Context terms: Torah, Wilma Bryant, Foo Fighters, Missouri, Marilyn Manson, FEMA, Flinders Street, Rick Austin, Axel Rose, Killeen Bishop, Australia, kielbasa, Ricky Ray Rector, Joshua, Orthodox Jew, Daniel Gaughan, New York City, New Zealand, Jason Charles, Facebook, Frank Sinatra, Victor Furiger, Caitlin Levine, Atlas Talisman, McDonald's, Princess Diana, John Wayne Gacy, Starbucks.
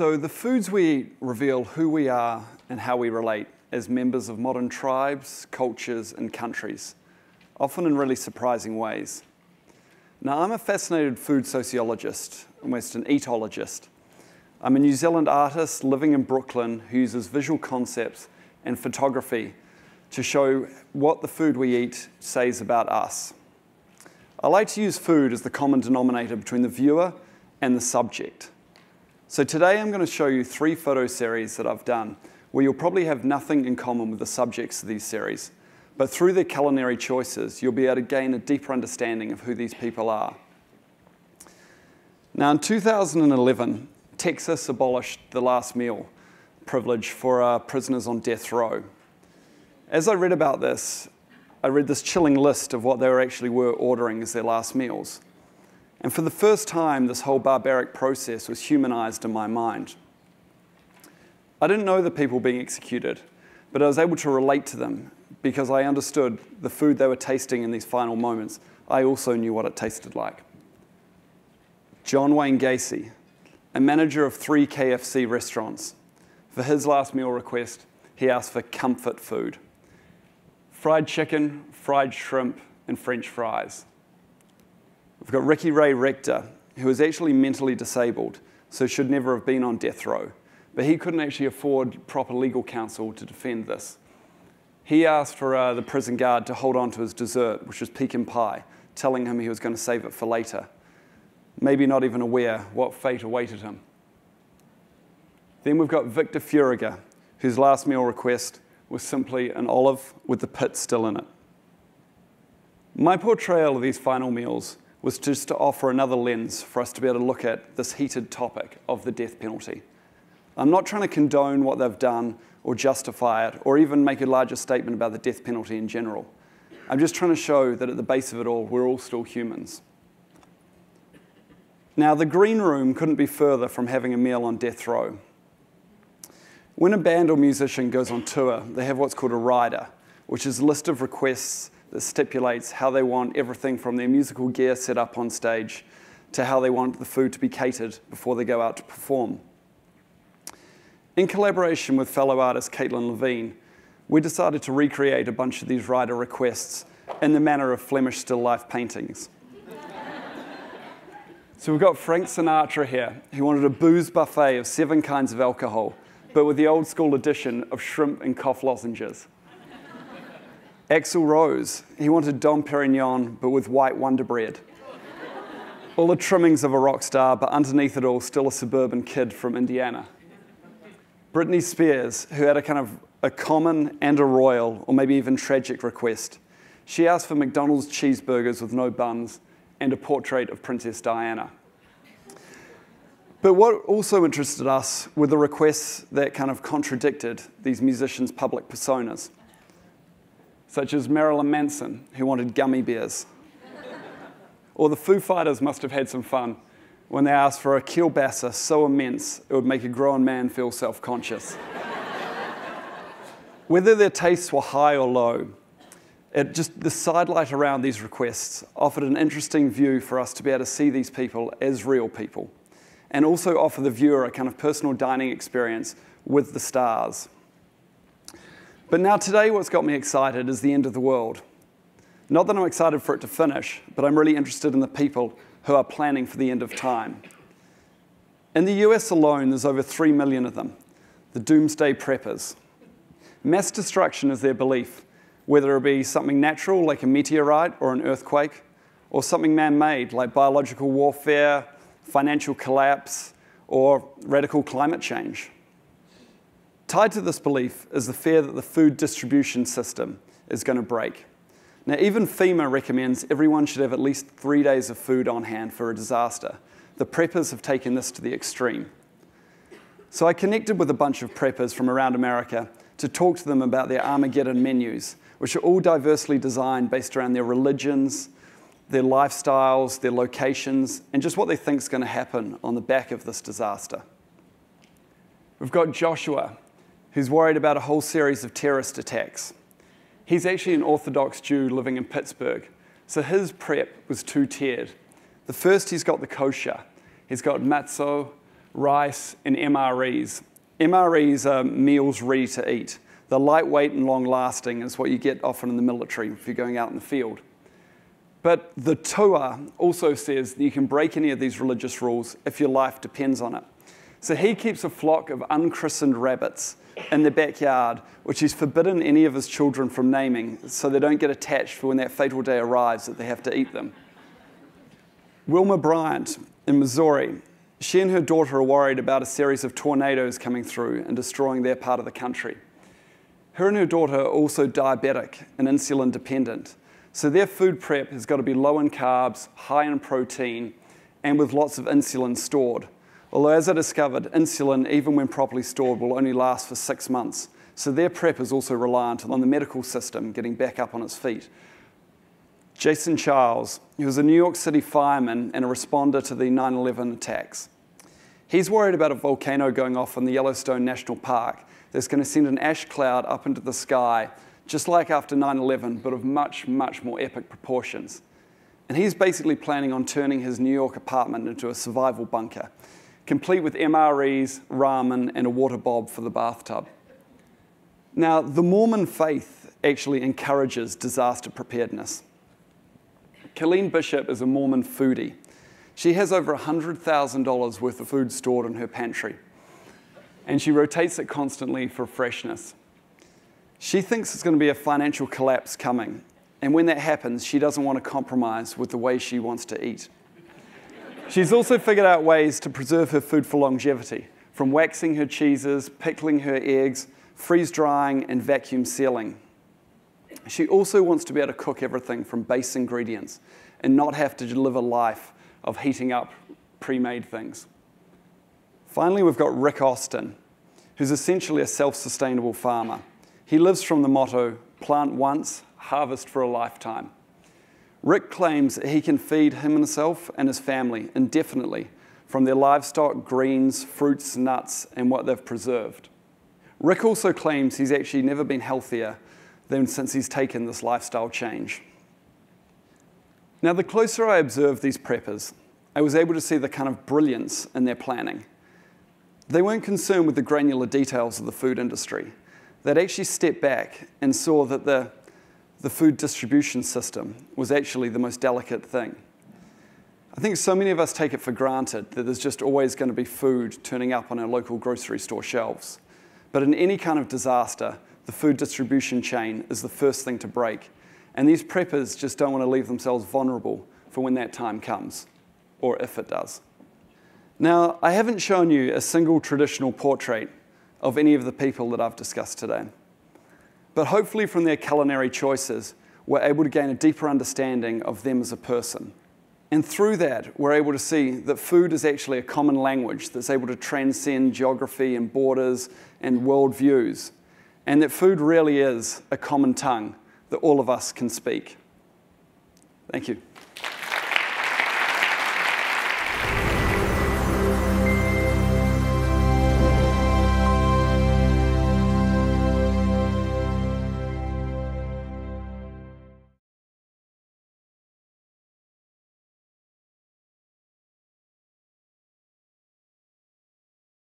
So the foods we eat reveal who we are and how we relate as members of modern tribes, cultures, and countries, often in really surprising ways. Now, I'm a fascinated food sociologist, almost an etologist. I'm a New Zealand artist living in Brooklyn who uses visual concepts and photography to show what the food we eat says about us. I like to use food as the common denominator between the viewer and the subject. So today I'm going to show you three photo series that I've done where you'll probably have nothing in common with the subjects of these series, but through their culinary choices, you'll be able to gain a deeper understanding of who these people are. Now in 2011, Texas abolished the last meal privilege for prisoners on death row. As I read about this, I read this chilling list of what they were ordering as their last meals. And for the first time, this whole barbaric process was humanized in my mind. I didn't know the people being executed, but I was able to relate to them because I understood the food they were tasting in these final moments. I also knew what it tasted like. John Wayne Gacy, a manager of 3 KFC restaurants, for his last meal request, he asked for comfort food: fried chicken, fried shrimp, and French fries. We've got Ricky Ray Rector, who is actually mentally disabled, so should never have been on death row. But he couldn't actually afford proper legal counsel to defend this. He asked for the prison guard to hold on to his dessert, which was pecan pie, telling him he was going to save it for later, maybe not even aware what fate awaited him. Then we've got Victor Furiger, whose last meal request was simply an olive with the pit still in it. My portrayal of these final meals was just to offer another lens for us to be able to look at this heated topic of the death penalty. I'm not trying to condone what they've done or justify it or even make a larger statement about the death penalty in general. I'm just trying to show that at the base of it all, we're all still humans. Now, the Green Room couldn't be further from having a meal on death row. When a band or musician goes on tour, they have what's called a rider, which is a list of requests that stipulates how they want everything from their musical gear set up on stage to how they want the food to be catered before they go out to perform. In collaboration with fellow artist Caitlin Levine, we decided to recreate a bunch of these rider requests in the manner of Flemish still life paintings. So we've got Frank Sinatra here, who wanted a booze buffet of 7 kinds of alcohol, but with the old school addition of shrimp and cough lozenges. Axel Rose, he wanted Dom Perignon, but with white Wonder Bread. All the trimmings of a rock star, but underneath it all, still a suburban kid from Indiana. Britney Spears, who had a kind of a common and a royal, or maybe even tragic request. She asked for McDonald's cheeseburgers with no buns and a portrait of Princess Diana. But what also interested us were the requests that kind of contradicted these musicians' public personas, such as Marilyn Manson, who wanted gummy bears. Or the Foo Fighters must have had some fun when they asked for a kielbasa so immense it would make a grown man feel self-conscious. Whether their tastes were high or low, the sidelight around these requests offered an interesting view for us to be able to see these people as real people, and also offer the viewer a kind of personal dining experience with the stars. But now today, what's got me excited is the end of the world. Not that I'm excited for it to finish, but I'm really interested in the people who are planning for the end of time. In the US alone, there's over 3 million of them, the doomsday preppers. Mass destruction is their belief, whether it be something natural like a meteorite or an earthquake, or something man-made like biological warfare, financial collapse, or radical climate change. Tied to this belief is the fear that the food distribution system is going to break. Now, even FEMA recommends everyone should have at least 3 days of food on hand for a disaster. The preppers have taken this to the extreme. So I connected with a bunch of preppers from around America to talk to them about their Armageddon menus, which are all diversely designed based around their religions, their lifestyles, their locations, and just what they think is going to happen on the back of this disaster. We've got Joshua, who's worried about a whole series of terrorist attacks. He's actually an Orthodox Jew living in Pittsburgh, so his prep was two-tiered. The first, he's got the kosher. He's got matzo, rice, and MREs. MREs are meals ready to eat. They're lightweight and long-lasting. It's what you get often in the military if you're going out in the field. But the Torah also says that you can break any of these religious rules if your life depends on it. So he keeps a flock of unchristened rabbits in the backyard, which he's forbidden any of his children from naming, so they don't get attached for when that fatal day arrives that they have to eat them. Wilma Bryant in Missouri, she and her daughter are worried about a series of tornadoes coming through and destroying their part of the country. Her and her daughter are also diabetic and insulin dependent, so their food prep has got to be low in carbs, high in protein, and with lots of insulin stored. Although, as I discovered, insulin, even when properly stored, will only last for 6 months. So their prep is also reliant on the medical system getting back up on its feet. Jason Charles, he was a New York City fireman and a responder to the 9/11 attacks. He's worried about a volcano going off in the Yellowstone National Park that's going to send an ash cloud up into the sky, just like after 9/11, but of much, much more epic proportions. And he's basically planning on turning his New York apartment into a survival bunker, complete with MREs, ramen, and a water bob for the bathtub. Now, the Mormon faith actually encourages disaster preparedness. Killeen Bishop is a Mormon foodie. She has over $100,000 worth of food stored in her pantry, and she rotates it constantly for freshness. She thinks there's going to be a financial collapse coming, and when that happens, she doesn't want to compromise with the way she wants to eat. She's also figured out ways to preserve her food for longevity, from waxing her cheeses, pickling her eggs, freeze-drying, and vacuum sealing. She also wants to be able to cook everything from base ingredients and not have to live a life of heating up pre-made things. Finally, we've got Rick Austin, who's essentially a self-sustainable farmer. He lives from the motto, plant once, harvest for a lifetime. Rick claims that he can feed himself and his family indefinitely from their livestock, greens, fruits, nuts, and what they've preserved. Rick also claims he's actually never been healthier than since he's taken this lifestyle change. Now, the closer I observed these preppers, I was able to see the kind of brilliance in their planning. They weren't concerned with the granular details of the food industry. They'd actually stepped back and saw that the food distribution system was actually the most delicate thing. I think so many of us take it for granted that there's just always going to be food turning up on our local grocery store shelves. But in any kind of disaster, the food distribution chain is the first thing to break. And these preppers just don't want to leave themselves vulnerable for when that time comes, or if it does. Now, I haven't shown you a single traditional portrait of any of the people that I've discussed today. But hopefully from their culinary choices, we're able to gain a deeper understanding of them as a person. And through that, we're able to see that food is actually a common language that's able to transcend geography and borders and worldviews, and that food really is a common tongue that all of us can speak. Thank you.